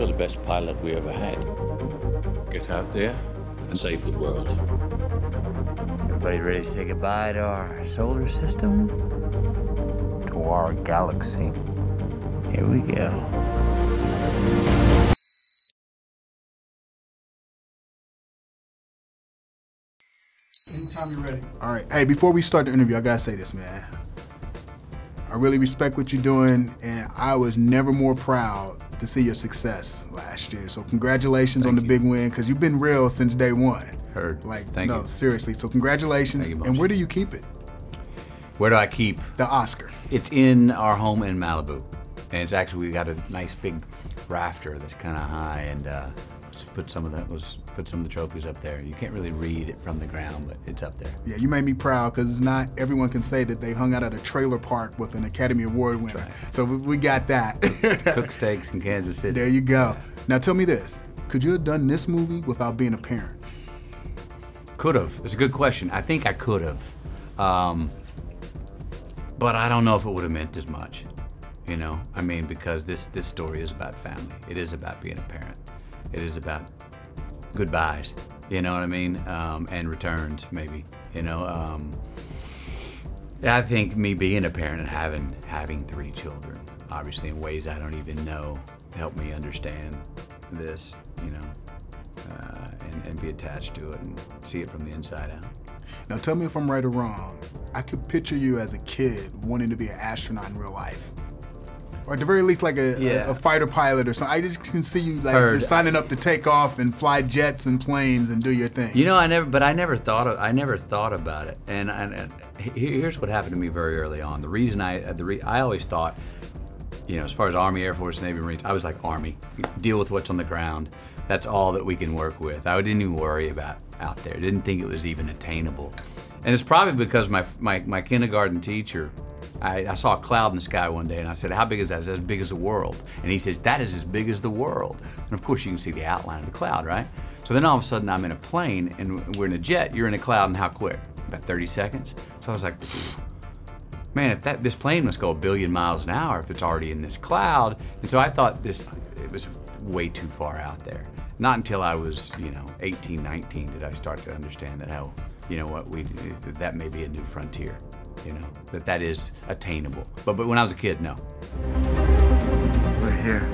You're the best pilot we ever had. Get out there and save the world. Everybody ready to say goodbye to our solar system? To our galaxy? Here we go. Anytime you're ready. All right. Hey, before we start the interview, I gotta say this, man. I really respect what you're doing, and I was never more proud to see your success last year. So congratulations on the big win, because you've been real since day one. Heard. Like, no, seriously. So congratulations. Thank you, and where do you keep it? Where do I keep? The Oscar. It's in our home in Malibu, and it's actually, we got a nice big rafter that's kind of high, and put some of the trophies up there. You can't really read it from the ground, but it's up there. Yeah, you made me proud, because it's not everyone can say that they hung out at a trailer park with an Academy Award winner. Right. So we got that. Cook steaks in Kansas City. There you go. Now tell me this, could you have done this movie without being a parent? Could have. It's a good question. I think I could have, but I don't know if it would have meant as much. You know, I mean, because this story is about family. It is about being a parent. It is about goodbyes, you know what I mean, and returns maybe, you know. I think me being a parent and having three children, obviously in ways I don't even know, helped me understand this, you know, and be attached to it and see it from the inside out. Now tell me if I'm right or wrong. I could picture you as a kid wanting to be an astronaut in real life. Or at the very least, like a fighter pilot or something. I just can see you like just signing up to take off and fly jets and planes and do your thing. You know, I never thought about it. And here's what happened to me very early on. The reason I always thought, you know, as far as Army, Air Force, Navy, Marines, I was like, Army, deal with what's on the ground. That's all that we can work with. I didn't even worry about out there. I didn't think it was even attainable. And it's probably because my kindergarten teacher, I saw a cloud in the sky one day, and I said, how big is that? Is that as big as the world? And he says, that is as big as the world. And of course, you can see the outline of the cloud, right? So then all of a sudden, I'm in a plane, and we're in a jet. You're in a cloud, and how quick? About 30 seconds. So I was like, man, if this plane must go 1 billion miles an hour if it's already in this cloud. And so I thought it was way too far out there. Not until I was, you know, 18, 19 did I start to understand that, how, you know what, that may be a new frontier. You know, that is attainable. But when I was a kid, no. We're here.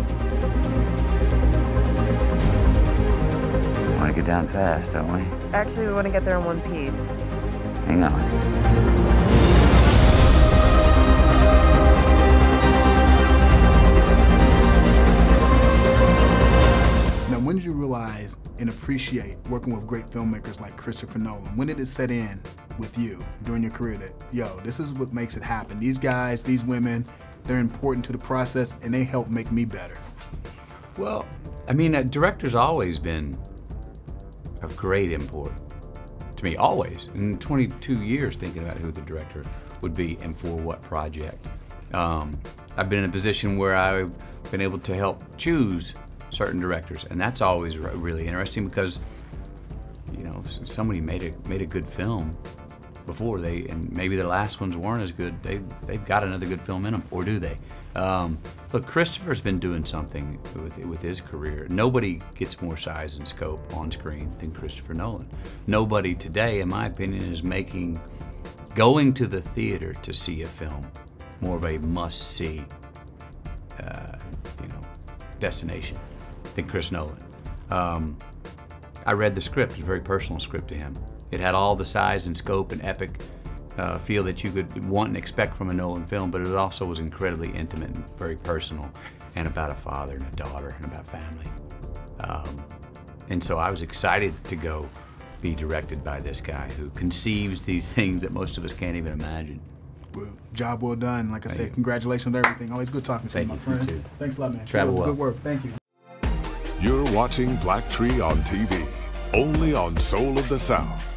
We want to get down fast, don't we? Actually, we want to get there in one piece. Hang on. Now, when did you realize and appreciate working with great filmmakers like Christopher Nolan? When did it set in with you during your career that, yo, this is what makes it happen? These guys, these women, they're important to the process, and they help make me better. Well, I mean, a director's always been of great import to me, always. In 22 years thinking about who the director would be and for what project. I've been in a position where I've been able to help choose certain directors, and that's always really interesting, because, you know, somebody made a good film before they, and maybe the last ones weren't as good. They've got another good film in them, or do they? Look, Christopher's been doing something with his career. Nobody gets more size and scope on screen than Christopher Nolan. Nobody today, in my opinion, is making going to the theater to see a film more of a must-see, you know, destination than Chris Nolan. I read the script. It was a very personal script to him. It had all the size and scope and epic feel that you could want and expect from a Nolan film, but it also was incredibly intimate and very personal, and about a father and a daughter and about family. And so I was excited to go be directed by this guy who conceives these things that most of us can't even imagine. Well, job well done. Like I said, congratulations on everything. Always good talking to you, my friend. Too. Thanks a lot, man. Travel well. Good work. Thank you. You're watching BlackTree on TV, only on Soul of the South.